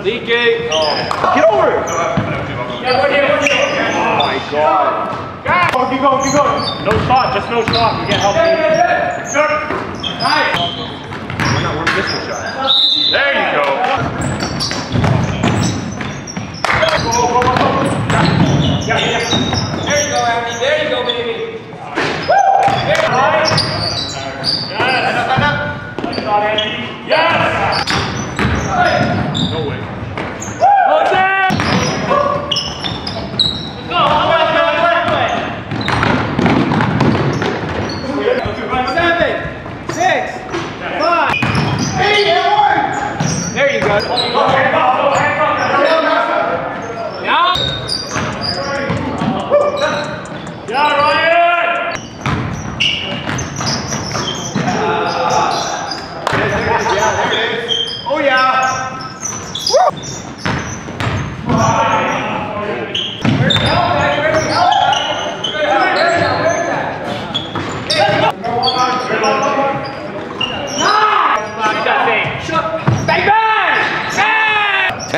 Leaky. Oh. Get over it. Yeah, oh my God. God. Oh, keep going, keep going. No shot, just no shot. We can't help you. Sure. Nice. Why not work this shot? There you go. Go, go, go, go. Yeah, yeah. There you go, Abby. There you go, baby. Woo! There you go. Yes. Nice shot, Andy. Yes. No way.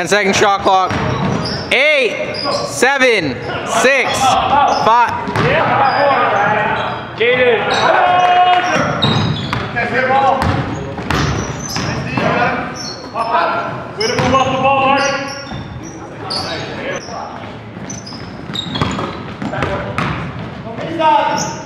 Second shot clock. 8, 7, 6, 5. Gated. Way to move off the ball, Mark. Stop.